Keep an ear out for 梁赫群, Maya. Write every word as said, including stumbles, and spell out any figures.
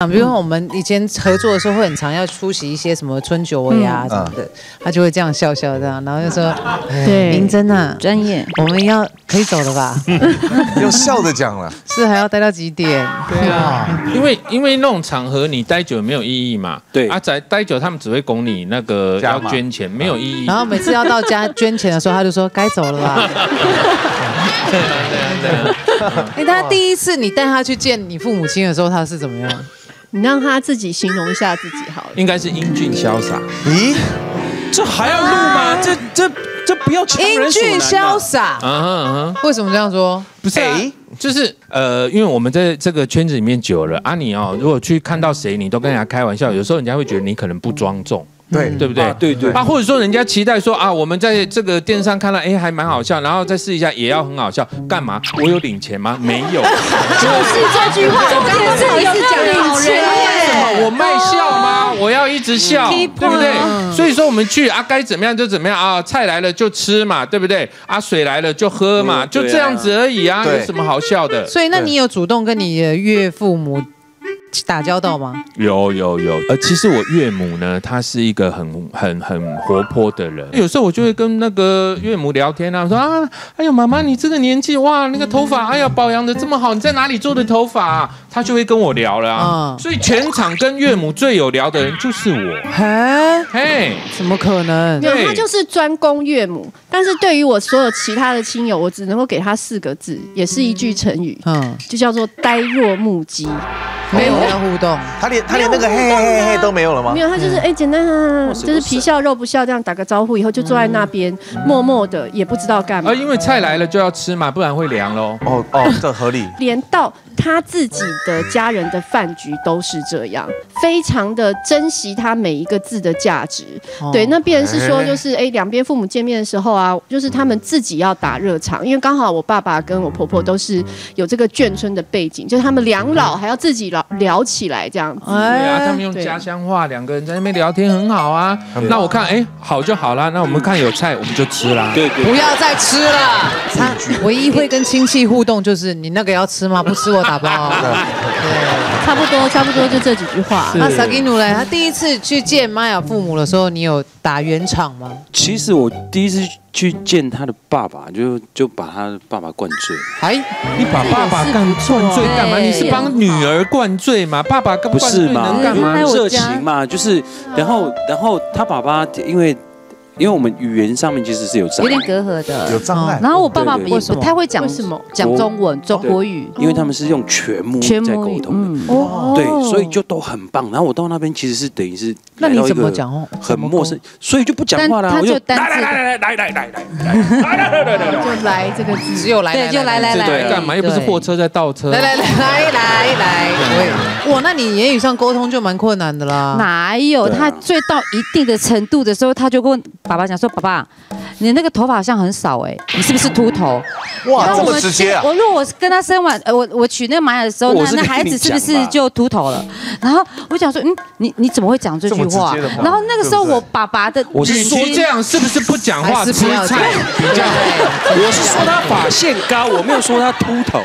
啊，比如说我们以前合作的时候，会很常要出席一些什么春酒会啊什么的，他就会这样笑笑这样，然后就说：“对，明真啊，专业，我们要可以走了吧？”用笑着讲了，是还要待到几点？对啊，因为因为那种场合你待久没有意义嘛。对，阿宅待久他们只会拱你那个要捐钱，没有意义。然后每次要到家捐钱的时候，他就说：“该走了吧。” 对啊对啊对啊！哎，他第一次你带他去见你父母亲的时候，他是怎么样？你让他自己形容一下自己好了。应该是英俊潇洒。咦，这还要录吗？这这这不要强人所难。英俊潇洒啊！为什么这样说？不是，就是呃，因为我们在这个圈子里面久了，啊，你哦，如果去看到谁，你都跟人家开玩笑，有时候人家会觉得你可能不庄重。 对对不对？对对啊，或者说人家期待说啊，我们在这个电视上看到，哎，还蛮好笑，然后再试一下也要很好笑，干嘛？我有领钱吗？没有，就是这句话，我刚刚是有领钱，为什么我卖笑吗？我要一直笑，对不对？所以说我们去啊，该怎么样就怎么样啊，菜来了就吃嘛，对不对？啊，水来了就喝嘛，就这样子而已啊，有什么好笑的？所以那你有主动跟你的岳父母 打交道吗？有有有，呃，其实我岳母呢，她是一个很很很活泼的人。有时候我就会跟那个岳母聊天啊，说啊，哎呦妈妈，你这个年纪哇，那个头发，哎呀保养的这么好，你在哪里做的头发啊？她就会跟我聊了啊。所以全场跟岳母最有聊的人就是我。哎哎，怎么可能？对，她就是专攻岳母，但是对于我所有其他的亲友，我只能够给她四个字，也是一句成语，嗯，就叫做呆若木鸡。 没有要互动，他连他连那个嘿嘿嘿都没有了吗？没有，他就是哎，简单就是皮笑肉不笑这样打个招呼，以后就坐在那边默默的，也不知道干嘛。因为菜来了就要吃嘛，不然会凉喽。哦哦，这合理。连到他自己的家人的饭局都是这样，非常的珍惜他每一个字的价值。对，那变成是说就是哎，两边父母见面的时候啊，就是他们自己要打热场，因为刚好我爸爸跟我婆婆都是有这个眷村的背景，就是他们两老还要自己 聊起来这样子，对啊，他们用家乡话，两个人在那边聊天很好啊。那我看，哎，好就好啦。那我们看有菜，我们就吃啦。对对，不要再吃了。他唯一会跟亲戚互动就是你那个要吃吗？不吃我打包。对，差不多差不多就这几句话。那萨金努嘞，他第一次去见玛雅父母的时候，你有打圆场吗？其实我第一次 去见他的爸爸，就就把他的爸爸灌醉。哎，你把爸爸灌醉干嘛？你是帮女儿灌醉吗？爸爸不是嘛？干嘛？热情嘛，就是。然后，然后他爸爸因为因为我们语言上面其实是有有点隔阂的，有障碍。然后我爸爸也不太会讲什么讲中文、中国语，因为他们是用全母语在沟通的。哦，对，所以就都很棒。然后我到那边其实是等于是。 那你怎么讲哦？很陌生，所以就不讲话了。他就单字，来来来来来来来来来来来来，就来这个字，只有来对，就来来来对，干嘛？又不是货车在倒车。来来来来来来，哇，那你言语上沟通就蛮困难的啦。哪有？他醉到一定的程度的时候，他就跟爸爸讲说：“爸爸，你那个头发好像很少哎，你是不是秃头？”哇，这么直接啊！我如果我跟他生完，我我娶那玛雅的时候，那那孩子是不是就秃头了？然后我想说，嗯，你你怎么会讲这句？ 然后那个时候，我爸爸的我是说这样是不是不讲话吃菜比较好？我是说他发线高，我没有说他秃头。